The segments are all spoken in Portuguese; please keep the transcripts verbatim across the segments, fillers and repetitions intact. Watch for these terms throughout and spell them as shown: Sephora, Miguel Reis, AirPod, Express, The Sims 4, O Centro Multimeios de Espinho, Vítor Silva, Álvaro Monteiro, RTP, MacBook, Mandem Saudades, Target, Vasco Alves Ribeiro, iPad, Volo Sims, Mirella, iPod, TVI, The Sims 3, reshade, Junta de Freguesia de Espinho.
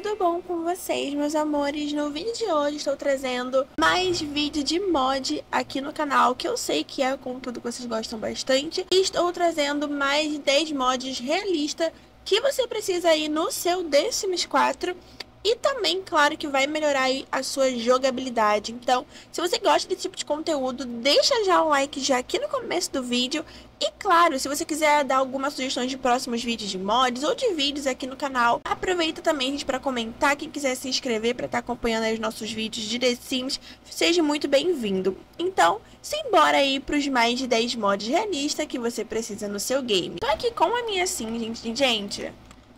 tudo bom com vocês, meus amores? No vídeo de hoje estou trazendo mais vídeo de mod aqui no canal, que eu sei que é conteúdo que vocês gostam bastante. E estou trazendo mais dez mods realistas que você precisa aí no seu The Sims quatro. E também, claro, que vai melhorar aí a sua jogabilidade. Então, se você gosta desse tipo de conteúdo, deixa já um like já aqui no começo do vídeo. E, claro, se você quiser dar alguma sugestão de próximos vídeos de mods ou de vídeos aqui no canal, aproveita também, gente, para comentar. Quem quiser se inscrever para estar acompanhando aí os nossos vídeos de The Sims, seja muito bem-vindo. Então, simbora aí para os mais de dez mods realistas que você precisa no seu game. Tô aqui com a minha Sim, gente, gente...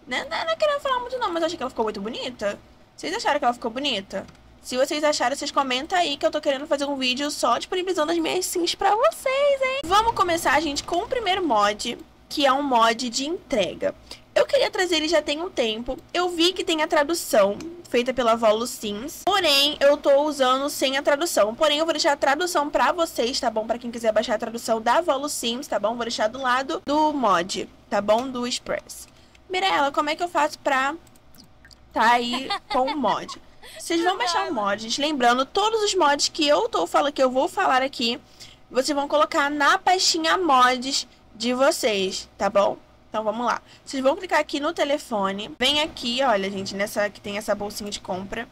Não, não, não queria falar muito não, mas eu achei que ela ficou muito bonita. Vocês acharam que ela ficou bonita? Se vocês acharam, vocês comentam aí, que eu tô querendo fazer um vídeo só disponibilizando as minhas sims pra vocês, hein? Vamos começar, gente, com o primeiro mod, que é um mod de entrega. Eu queria trazer ele já tem um tempo. Eu vi que tem a tradução feita pela Volo Sims, porém eu tô usando sem a tradução. Porém eu vou deixar a tradução pra vocês, tá bom? Pra quem quiser baixar a tradução da Volo Sims, tá bom? Vou deixar do lado do mod, tá bom? Do Express. Mirella, como é que eu faço pra tá aí com o mod? Vocês vão baixar o mod, gente. Lembrando, todos os mods que eu, tô falando, que eu vou falar aqui, vocês vão colocar na pastinha mods de vocês, tá bom? Então vamos lá. Vocês vão clicar aqui no telefone. Vem aqui, olha, gente, nessa que tem essa bolsinha de compra.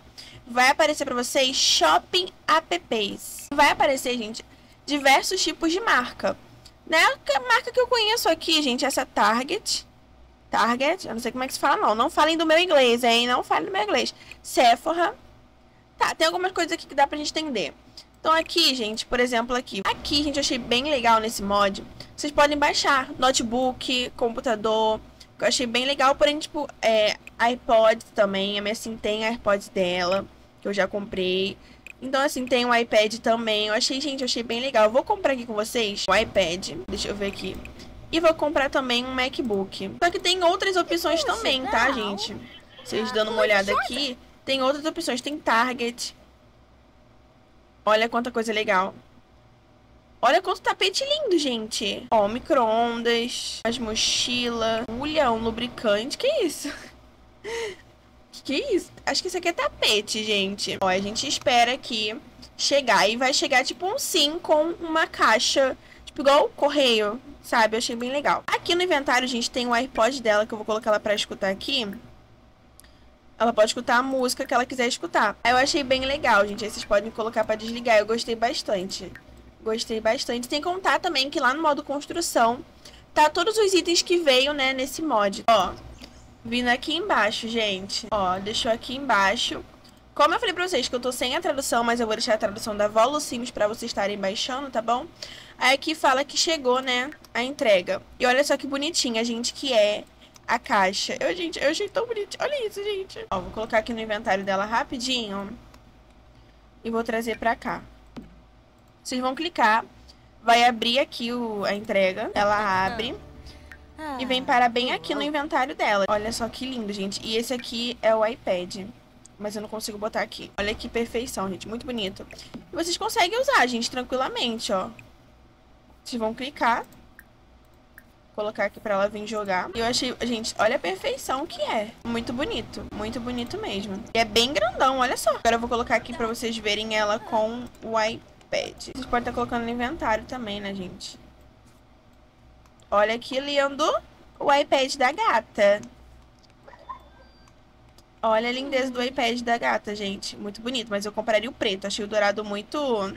Vai aparecer pra vocês Shopping Apps. Vai aparecer, gente, diversos tipos de marca. Né? A marca que eu conheço aqui, gente, é essa Target. Target, eu não sei como é que se fala não, não falem do meu inglês, hein, não falem do meu inglês. Sephora, tá, tem algumas coisas aqui que dá pra gente entender. Então aqui, gente, por exemplo aqui, aqui, gente, eu achei bem legal nesse mod, vocês podem baixar notebook, computador, eu achei bem legal, porém, tipo, é, iPod também, a minha sim tem a AirPod dela, que eu já comprei. Então, assim, tem um iPad também, eu achei, gente, eu achei bem legal. Eu vou comprar aqui com vocês o iPad, deixa eu ver aqui. E vou comprar também um MacBook. Só que tem outras opções também, tá, gente? Vocês dando uma olhada aqui, tem outras opções. Tem Target. Olha quanta coisa legal. Olha quanto tapete lindo, gente. Ó, micro-ondas, as mochilas. Olha, um lubricante. Que isso? Que isso? Acho que isso aqui é tapete, gente. Ó, a gente espera aqui chegar. E vai chegar tipo um sim com uma caixa... Tipo igual o correio, sabe? Eu achei bem legal. Aqui no inventário, gente, tem o AirPod dela, que eu vou colocar ela pra escutar aqui. Ela pode escutar a música que ela quiser escutar. Aí eu achei bem legal, gente. Aí vocês podem colocar pra desligar. Eu gostei bastante. Gostei bastante. Tem que contar também que lá no modo construção tá todos os itens que veio, né, nesse mod. Ó, vindo aqui embaixo, gente. Ó, deixou aqui embaixo. Como eu falei pra vocês que eu tô sem a tradução, mas eu vou deixar a tradução da Volo Sims pra vocês estarem baixando, tá bom? Aí aqui fala que chegou, né, a entrega. E olha só que bonitinha, gente, que é a caixa. Eu, gente, eu achei tão bonitinho. Olha isso, gente. Ó, vou colocar aqui no inventário dela rapidinho. E vou trazer pra cá. Vocês vão clicar. Vai abrir aqui o, a entrega. Ela abre. E vem parar bem aqui no inventário dela. Olha só que lindo, gente. E esse aqui é o iPad. Mas eu não consigo botar aqui. Olha que perfeição, gente. Muito bonito. E vocês conseguem usar, gente, tranquilamente, ó. Vocês vão clicar. Colocar aqui pra ela vir jogar. E eu achei... Gente, olha a perfeição que é. Muito bonito. Muito bonito mesmo. E é bem grandão, olha só. Agora eu vou colocar aqui pra vocês verem ela com o iPad. Vocês podem estar colocando no inventário também, né, gente? Olha que lindo o iPad da gata. Olha a lindeza do iPad da gata, gente. Muito bonito, mas eu compraria o preto. Achei o dourado muito...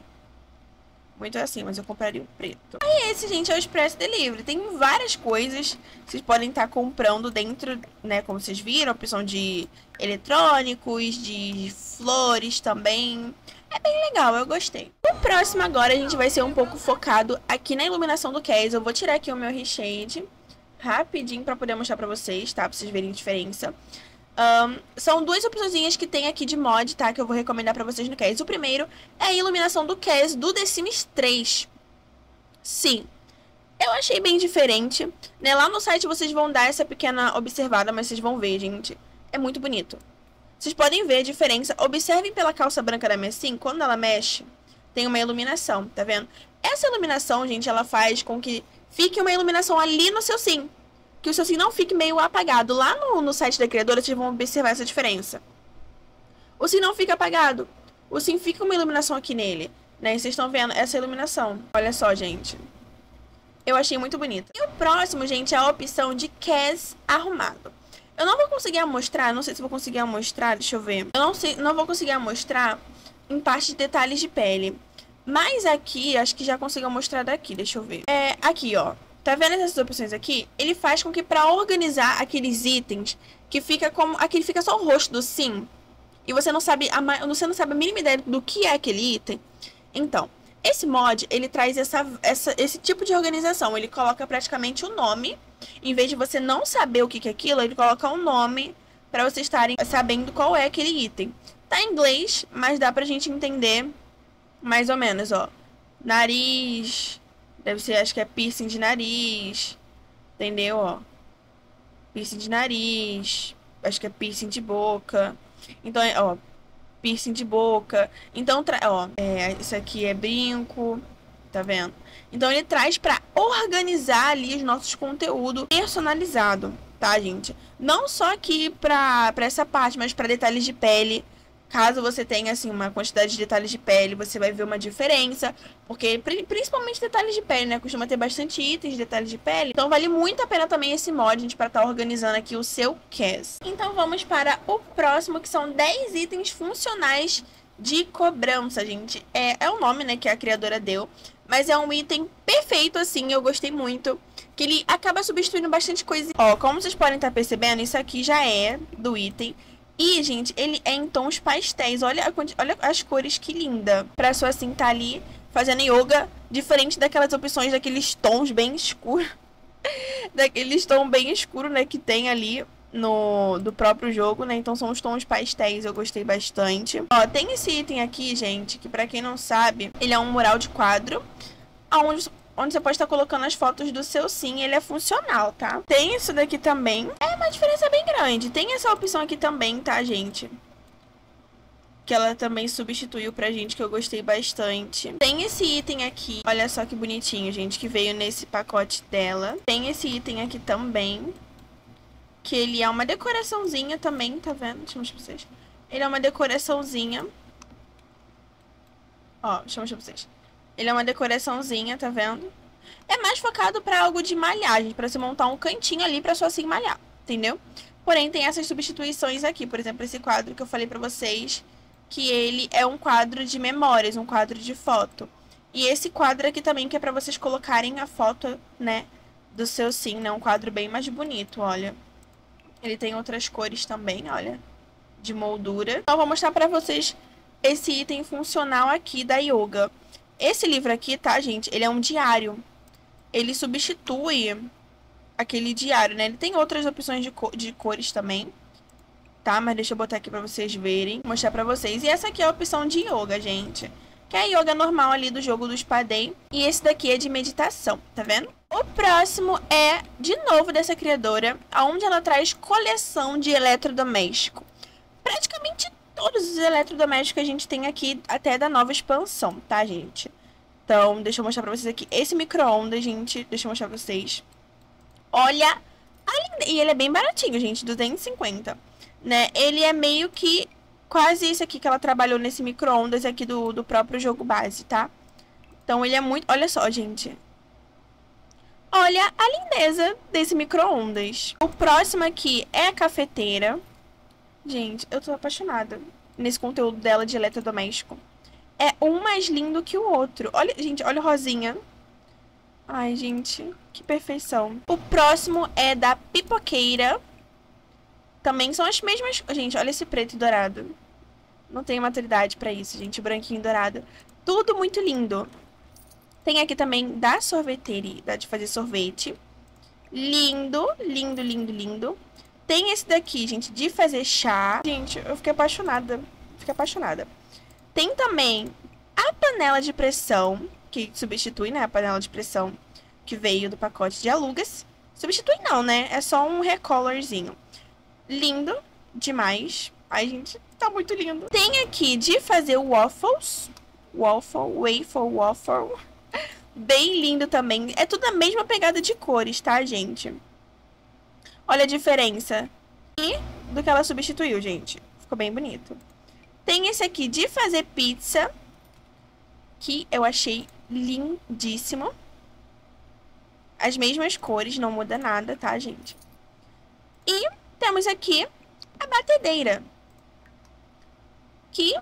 Muito assim, mas eu compraria o preto. Aí esse, gente, é o Express Delivery. Tem várias coisas que vocês podem estar comprando dentro, né? Como vocês viram, a opção de eletrônicos, de flores também. É bem legal, eu gostei. O próximo agora a gente vai ser um pouco focado aqui na iluminação do case. Eu vou tirar aqui o meu reshade rapidinho pra poder mostrar pra vocês, tá? Pra vocês verem a diferença. Um, são duas opções que tem aqui de mod, tá? Que eu vou recomendar pra vocês no case. O primeiro é a iluminação do case do The Sims três. Sim, eu achei bem diferente, né? Lá no site vocês vão dar essa pequena observada, mas vocês vão ver, gente. É muito bonito. Vocês podem ver a diferença. Observem pela calça branca da minha Sim, quando ela mexe, tem uma iluminação, tá vendo? Essa iluminação, gente, ela faz com que fique uma iluminação ali no seu Sim. que o seu sim não fique meio apagado. Lá no, no site da criadora, vocês vão observar essa diferença. O sim não fica apagado. O sim fica uma iluminação aqui nele, né? E vocês estão vendo essa iluminação. Olha só, gente. Eu achei muito bonita. E o próximo, gente, é a opção de cas arrumado. Eu não vou conseguir mostrar, não sei se vou conseguir mostrar, deixa eu ver. Eu não sei, não vou conseguir mostrar em parte de detalhes de pele. Mas aqui, acho que já consigo mostrar daqui, deixa eu ver. É, aqui, ó. Tá vendo essas opções aqui? Ele faz com que pra organizar aqueles itens que fica como... Aqui fica só o rosto do Sim. E você não sabe a, você não sabe a mínima ideia do que é aquele item. Então, esse mod, ele traz essa, essa, esse tipo de organização. Ele coloca praticamente o nome. Em vez de você não saber o que é aquilo, ele coloca um nome pra vocês estarem sabendo qual é aquele item. Tá em inglês, mas dá pra gente entender... Mais ou menos, ó. Nariz. Deve ser, acho que é piercing de nariz. Entendeu, ó? Piercing de nariz. Acho que é piercing de boca. Então, ó. Piercing de boca. Então, ó. É, isso aqui é brinco. Tá vendo? Então, ele traz pra organizar ali os nossos conteúdos personalizado. Tá, gente? Não só aqui pra, pra essa parte, mas pra detalhes de pele. Caso você tenha, assim, uma quantidade de detalhes de pele, você vai ver uma diferença. Porque, principalmente detalhes de pele, né? Costuma ter bastante itens de detalhes de pele. Então, vale muito a pena também esse mod, gente, pra estar organizando aqui o seu cas. Então, vamos para o próximo, que são dez itens funcionais de cobrança, gente. É, é o nome, né, que a criadora deu. Mas é um item perfeito, assim, eu gostei muito. Que ele acaba substituindo bastante coisa. Ó, como vocês podem estar percebendo, isso aqui já é do item. E, gente, ele é em tons pastéis. Olha, a, olha as cores, que linda. Pra só, assim, tá ali fazendo yoga. Diferente daquelas opções daqueles tons bem escuros. Daqueles tons bem escuros, né? Que tem ali no do próprio jogo, né? Então são os tons pastéis. Eu gostei bastante. Ó, tem esse item aqui, gente. Que pra quem não sabe, ele é um mural de quadro. Onde... Onde você pode estar colocando as fotos do seu sim. Ele é funcional, tá? Tem isso daqui também. É uma diferença bem grande. Tem essa opção aqui também, tá, gente? Que ela também substituiu pra gente, que eu gostei bastante. Tem esse item aqui. Olha só que bonitinho, gente, que veio nesse pacote dela. Tem esse item aqui também. Que ele é uma decoraçãozinha também, tá vendo? Deixa eu mostrar pra vocês. Ele é uma decoraçãozinha. Ó, deixa eu mostrar pra vocês. Ele é uma decoraçãozinha, tá vendo? É mais focado pra algo de malhagem, pra você montar um cantinho ali pra sua sim malhar, entendeu? Porém, tem essas substituições aqui. Por exemplo, esse quadro que eu falei pra vocês, que ele é um quadro de memórias, um quadro de foto. E esse quadro aqui também, que é pra vocês colocarem a foto, né, do seu sim, né? Um quadro bem mais bonito, olha. Ele tem outras cores também, olha, de moldura. Então, eu vou mostrar pra vocês esse item funcional aqui da yoga. Esse livro aqui, tá, gente? Ele é um diário. Ele substitui aquele diário, né? Ele tem outras opções de, co de cores também, tá? Mas deixa eu botar aqui pra vocês verem. Vou mostrar pra vocês. E essa aqui é a opção de yoga, gente. Que é a yoga normal ali do jogo do Spa Day. E esse daqui é de meditação, tá vendo? O próximo é, de novo, dessa criadora, onde ela traz coleção de eletrodoméstico. Praticamente tudo. Todos os eletrodomésticos que a gente tem aqui, até da nova expansão, tá, gente? Então, deixa eu mostrar pra vocês aqui. Esse micro-ondas, gente, deixa eu mostrar pra vocês. Olha, a... e ele é bem baratinho, gente, duzentos e cinquenta, né? Ele é meio que quase isso aqui que ela trabalhou nesse micro-ondas aqui do, do próprio jogo base, tá? Então, ele é muito... Olha só, gente. Olha a lindeza desse micro-ondas. O próximo aqui é a cafeteira. Gente, eu tô apaixonada nesse conteúdo dela de eletrodoméstico. É um mais lindo que o outro. Olha, gente, olha o rosinha. Ai, gente, que perfeição. O próximo é da pipoqueira. Também são as mesmas... Gente, olha esse preto e dourado. Não tenho maturidade pra isso, gente. O branquinho e dourado. Tudo muito lindo. Tem aqui também da sorveteria, da de fazer sorvete. Lindo, lindo, lindo, lindo. Tem esse daqui, gente, de fazer chá. Gente, eu fiquei apaixonada. Fiquei apaixonada. Tem também a panela de pressão, que substitui, né, a panela de pressão que veio do pacote de alugas. Substitui não, né? É só um recolorzinho. Lindo demais. Ai, gente, tá muito lindo. Tem aqui de fazer waffles. Waffle, waffle, waffle. Bem lindo também. É tudo a mesma pegada de cores, tá, gente? Olha a diferença. E do que ela substituiu, gente. Ficou bem bonito. Tem esse aqui de fazer pizza, que eu achei lindíssimo. As mesmas cores, não muda nada, tá, gente? E temos aqui a batedeira, que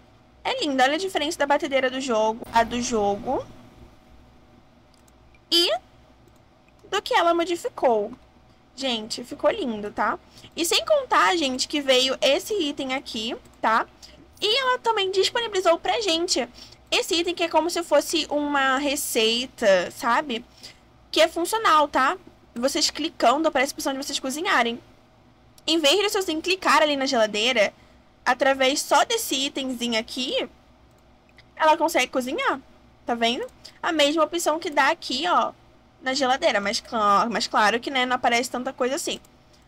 é linda. Olha a diferença da batedeira do jogo, a do jogo, e do que ela modificou. Gente, ficou lindo, tá? E sem contar, gente, que veio esse item aqui, tá? E ela também disponibilizou pra gente esse item que é como se fosse uma receita, sabe? Que é funcional, tá? Vocês clicando, aparece a opção de vocês cozinharem. Em vez de vocês clicar ali na geladeira, através só desse itemzinho aqui, ela consegue cozinhar, tá vendo? A mesma opção que dá aqui, ó, na geladeira, mas, mas claro que, né, não aparece tanta coisa assim.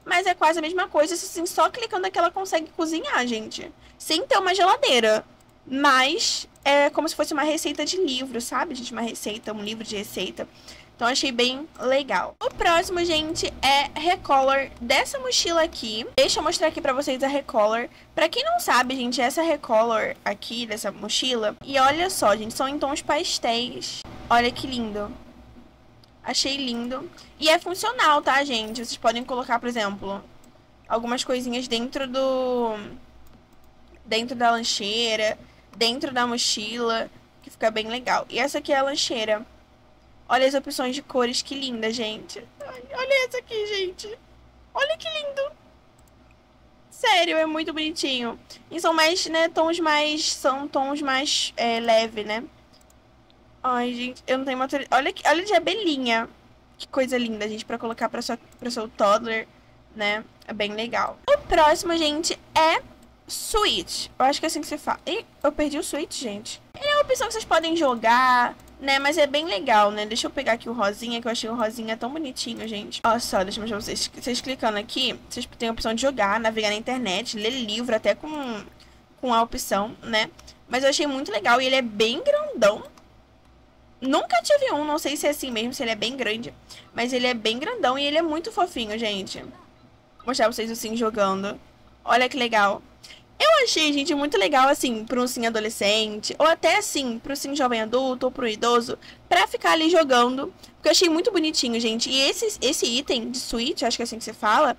Mas é quase a mesma coisa, assim, só clicando aqui ela consegue cozinhar, gente. Sem ter uma geladeira, mas é como se fosse uma receita de livro, sabe, gente? Uma receita, um livro de receita. Então achei bem legal. O próximo, gente, é recolor dessa mochila aqui. Deixa eu mostrar aqui pra vocês a recolor. Pra quem não sabe, gente, essa recolor aqui dessa mochila. E olha só, gente, são em tons pastéis. Olha que lindo. Achei lindo. E é funcional, tá, gente? Vocês podem colocar, por exemplo, algumas coisinhas dentro do... Dentro da lancheira, dentro da mochila, que fica bem legal. E essa aqui é a lancheira. Olha as opções de cores, que linda, gente. Olha essa aqui, gente. Olha que lindo. Sério, é muito bonitinho. E são mais, né, tons mais... São tons mais é, leve, né? Ai, gente, eu não tenho maturidade. Olha, que... Olha de abelhinha. Que coisa linda, gente, pra colocar pra, sua... pra seu toddler, né? É bem legal. O próximo, gente, é Switch. Eu acho que é assim que se fala. Ih, eu perdi o Switch, gente. Ele é uma opção que vocês podem jogar... Né, mas é bem legal, né? Deixa eu pegar aqui o rosinha, que eu achei o rosinha tão bonitinho, gente. Olha só, deixa eu mostrar pra vocês. Vocês clicando aqui, vocês têm a opção de jogar, navegar na internet, ler livro, até com, com a opção, né? Mas eu achei muito legal e ele é bem grandão. Nunca tive um, não sei se é assim mesmo, se ele é bem grande. Mas ele é bem grandão e ele é muito fofinho, gente. Vou mostrar pra vocês o Sim jogando. Olha que legal. Eu achei, gente, muito legal, assim, para um Sim adolescente, ou até, assim, para um Sim jovem adulto, ou para um idoso, para ficar ali jogando, porque eu achei muito bonitinho, gente. E esse, esse item de Switch, acho que é assim que se fala,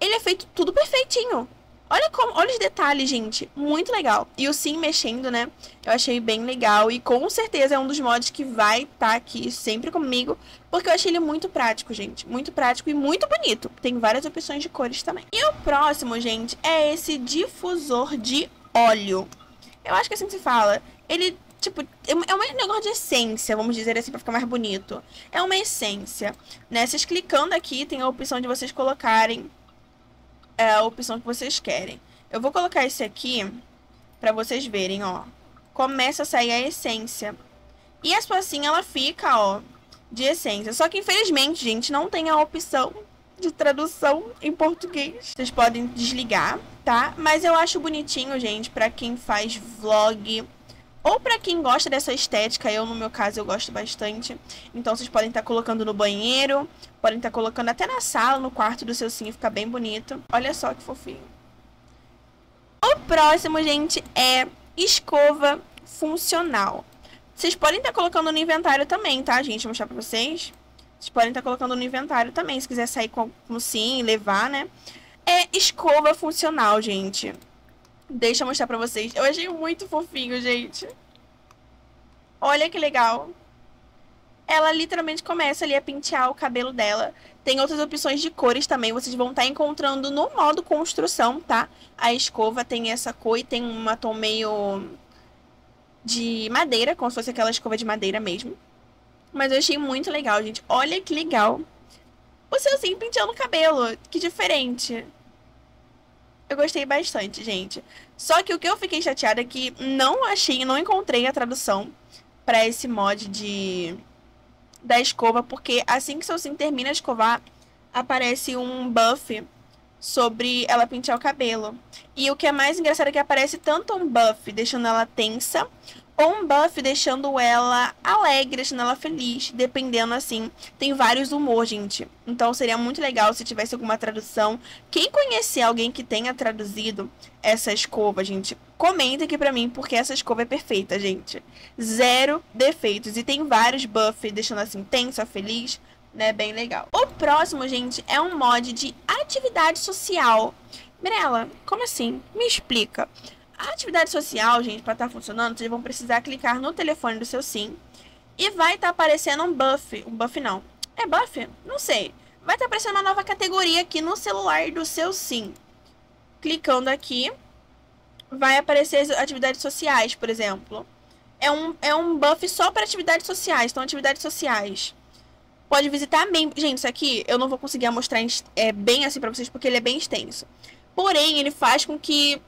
ele é feito tudo perfeitinho. Olha como, olha os detalhes, gente, muito legal. E o Sim mexendo, né, eu achei bem legal, e com certeza é um dos mods que vai estar aqui sempre comigo, porque eu achei ele muito prático, gente, muito prático e muito bonito. Tem várias opções de cores também. E o próximo, gente, é esse difusor de óleo. Eu acho que assim se fala, ele, tipo, é um negócio de essência, vamos dizer assim, pra ficar mais bonito. É uma essência, né, vocês clicando aqui tem a opção de vocês colocarem é a opção que vocês querem. Eu vou colocar esse aqui pra vocês verem, ó. Começa a sair a essência. E a sua Sim, ela fica, ó, de essência. Só que, infelizmente, gente, não tem a opção de tradução em português. Vocês podem desligar, tá? Mas eu acho bonitinho, gente, pra quem faz vlog... Ou pra quem gosta dessa estética, eu no meu caso eu gosto bastante. Então vocês podem estar colocando no banheiro, podem estar colocando até na sala, no quarto do seu Sim, fica bem bonito. Olha só que fofinho. O próximo, gente, é escova funcional. Vocês podem estar colocando no inventário também, tá, gente? Vou mostrar pra vocês. Vocês podem estar colocando no inventário também, se quiser sair com o Sim e levar, né? É escova funcional, gente. Deixa eu mostrar pra vocês. Eu achei muito fofinho, gente. Olha que legal. Ela literalmente começa ali a pentear o cabelo dela. Tem outras opções de cores também. Vocês vão estar encontrando no modo construção, tá? A escova tem essa cor e tem uma tom meio de madeira, como se fosse aquela escova de madeira mesmo. Mas eu achei muito legal, gente. Olha que legal. O seu Sim penteando o cabelo. Que diferente. Eu gostei bastante, gente. Só que o que eu fiquei chateada é que não achei, não encontrei a tradução pra esse mod de... da escova, porque assim que seu Sim termina de escovar, aparece um buff sobre ela pentear o cabelo. E o que é mais engraçado é que aparece tanto um buff deixando ela tensa, ou um buff deixando ela alegre, deixando ela feliz, dependendo assim. Tem vários humores, gente. Então seria muito legal se tivesse alguma tradução. Quem conhecer alguém que tenha traduzido essa escova, gente, comenta aqui pra mim, porque essa escova é perfeita, gente. Zero defeitos. E tem vários buffs deixando assim tensa, feliz, né? Bem legal. O próximo, gente, é um mod de atividade social. Mirella, como assim? Me explica. A atividade social, gente, para estar funcionando, vocês vão precisar clicar no telefone do seu Sim e vai estar aparecendo um buff. Um buff não. É buff? Não sei. Vai estar aparecendo uma nova categoria aqui no celular do seu Sim. Clicando aqui, vai aparecer as atividades sociais, por exemplo. É um, é um buff só para atividades sociais. Então, atividades sociais. Pode visitar membros. Gente, isso aqui eu não vou conseguir mostrar é, bem assim para vocês, porque ele é bem extenso. Porém, ele faz com que,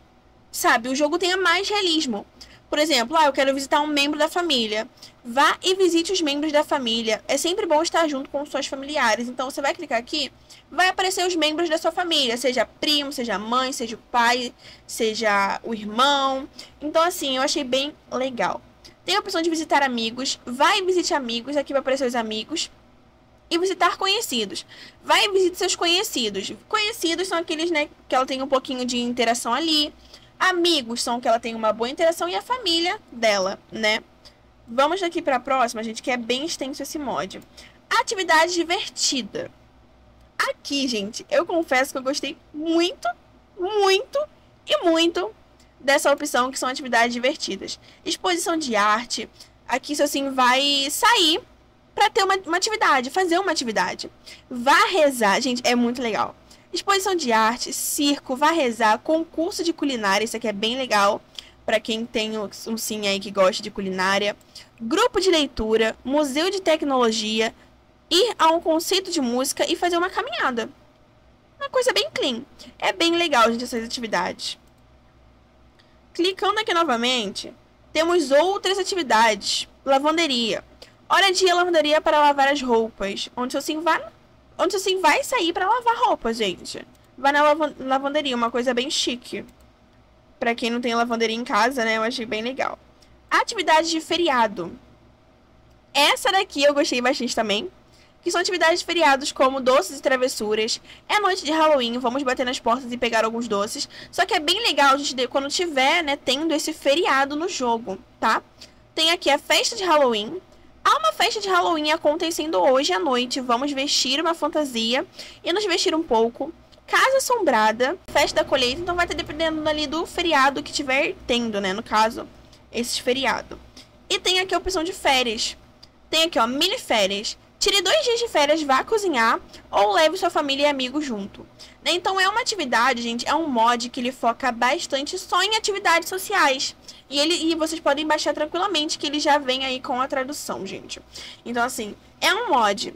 sabe, o jogo tenha mais realismo. Por exemplo, ah, eu quero visitar um membro da família. Vá e visite os membros da família. É sempre bom estar junto com os seus familiares. Então, você vai clicar aqui, vai aparecer os membros da sua família. Seja primo, seja mãe, seja o pai, seja o irmão. Então, assim, eu achei bem legal. Tem a opção de visitar amigos. Vai e visite amigos. Aqui vai aparecer os amigos. E visitar conhecidos. Vai e visite seus conhecidos. Conhecidos são aqueles, né, que ela tem um pouquinho de interação ali. Amigos são que ela tem uma boa interação e a família dela, né? Vamos daqui para a próxima, gente, que é bem extenso esse mod. Atividade divertida. Aqui, gente, eu confesso que eu gostei muito, muito e muito dessa opção, que são atividades divertidas. Exposição de arte. Aqui, se assim, vai sair para ter uma, uma atividade, fazer uma atividade. Vá rezar, gente, é muito legal. Exposição de arte, circo, vá rezar, concurso de culinária, isso aqui é bem legal para quem tem um Sim aí que gosta de culinária. Grupo de leitura, museu de tecnologia, ir a um conceito de música e fazer uma caminhada. Uma coisa bem clean. É bem legal, gente, essas atividades. Clicando aqui novamente, temos outras atividades. Lavanderia. Hora de ir à lavanderia para lavar as roupas, onde o Sim vai... Onde assim vai sair pra lavar roupa, gente. Vai na lavanderia, uma coisa bem chique. Pra quem não tem lavanderia em casa, né? Eu achei bem legal. Atividades de feriado. Essa daqui eu gostei bastante também. Que são atividades de feriados como doces e travessuras. É noite de Halloween, vamos bater nas portas e pegar alguns doces. Só que é bem legal, gente, quando tiver, né, tendo esse feriado no jogo, tá? Tem aqui a festa de Halloween. Há uma festa de Halloween acontecendo hoje à noite. Vamos vestir uma fantasia e nos vestir um pouco. Casa assombrada, festa da colheita. Então vai estar dependendo ali do feriado que tiver tendo, né? No caso, esse feriado. E tem aqui a opção de férias. Tem aqui, ó, mini férias. Tire dois dias de férias, vá cozinhar ou leve sua família e amigos junto. Então é uma atividade, gente, é um mod que ele foca bastante só em atividades sociais. E, ele, e vocês podem baixar tranquilamente que ele já vem aí com a tradução, gente. Então assim, é um mod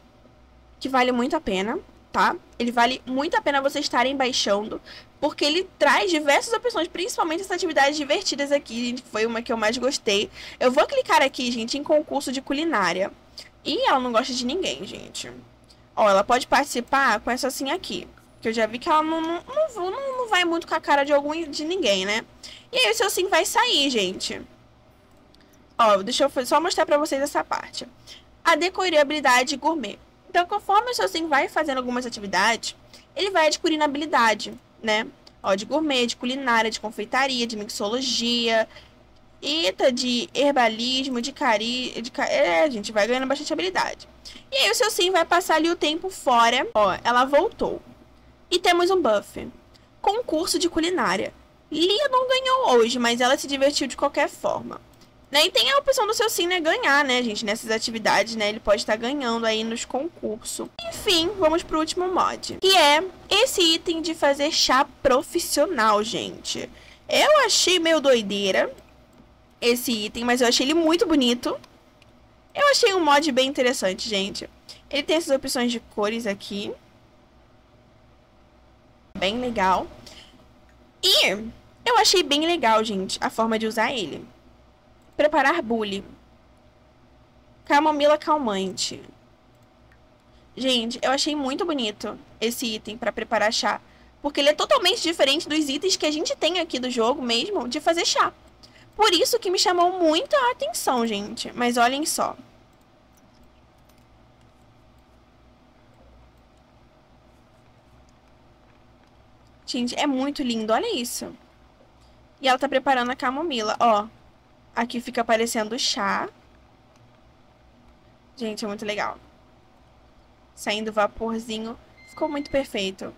que vale muito a pena, tá? Ele vale muito a pena vocês estarem baixando, porque ele traz diversas opções, principalmente essas atividades divertidas aqui, gente, foi uma que eu mais gostei. Eu vou clicar aqui, gente, em concurso de culinária. E ela não gosta de ninguém, gente. Ó, ela pode participar com essa assim aqui. Que eu já vi que ela não, não, não, não vai muito com a cara de algum de ninguém, né? E aí o seu Sim vai sair, gente. Ó, deixa eu só mostrar pra vocês essa parte. A decorabilidade gourmet. Então, conforme o seu Sim vai fazendo algumas atividades, ele vai adquirindo habilidade, né? Ó, de gourmet, de culinária, de confeitaria, de mixologia... Eita, de herbalismo, de cari... De ca... É, gente, vai ganhando bastante habilidade. E aí o seu Sim vai passar ali o tempo fora. Ó, ela voltou. E temos um buff. Concurso de culinária. Lia não ganhou hoje, mas ela se divertiu de qualquer forma. Né? E tem a opção do seu Sim, né, ganhar, né, gente? Nessas atividades, né? Ele pode estar ganhando aí nos concursos. Enfim, vamos pro último mod. Que é esse item de fazer chá profissional, gente. Eu achei meio doideira esse item, mas eu achei ele muito bonito. Eu achei um mod bem interessante, gente. Ele tem essas opções de cores aqui. Bem legal. E eu achei bem legal, gente, a forma de usar ele. Preparar bule. Camomila calmante. Gente, eu achei muito bonito esse item para preparar chá. Porque ele é totalmente diferente dos itens que a gente tem aqui do jogo mesmo de fazer chá. Por isso que me chamou muita atenção, gente. Mas olhem só. Gente, é muito lindo. Olha isso. E ela tá preparando a camomila. Ó, aqui fica aparecendo o chá. Gente, é muito legal. Saindo vaporzinho. Ficou muito perfeito.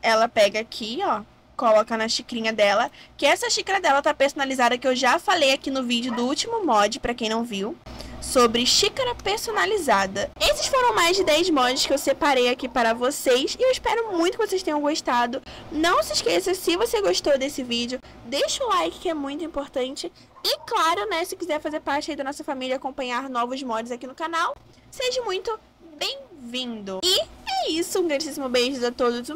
Ela pega aqui, ó. Coloca na xicrinha dela. Que essa xícara dela tá personalizada, que eu já falei aqui no vídeo do último mod, pra quem não viu, sobre xícara personalizada. Esses foram mais de dez mods que eu separei aqui para vocês. E eu espero muito que vocês tenham gostado. Não se esqueça, se você gostou desse vídeo, deixa o like, que é muito importante. E claro, né, se quiser fazer parte aí da nossa família, acompanhar novos mods aqui no canal, seja muito bem-vindo. E é isso, um grandíssimo beijo a todos.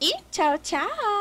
E tchau, tchau!